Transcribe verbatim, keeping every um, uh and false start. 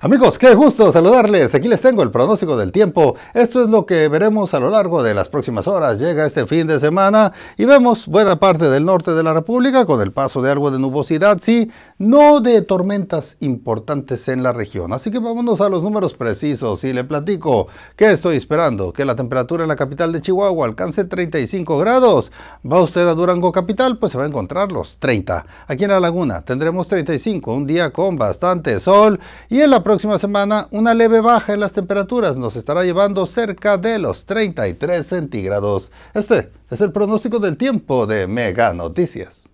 Amigos, qué gusto saludarles. Aquí les tengo el pronóstico del tiempo. Esto es lo que veremos a lo largo de las próximas horas. Llega este fin de semana y vemos buena parte del norte de la república con el paso de algo de nubosidad, sí, no de tormentas importantes en la región. Así que vámonos a los números precisos y le platico que estoy esperando que la temperatura en la capital de Chihuahua alcance treinta y cinco grados. Va usted a Durango capital, pues se va a encontrar los treinta. Aquí en La Laguna tendremos treinta y cinco, un día con bastante sol, y en la próxima semana una leve baja en las temperaturas nos estará llevando cerca de los treinta y tres centígrados. Este es el pronóstico del tiempo de Meganoticias.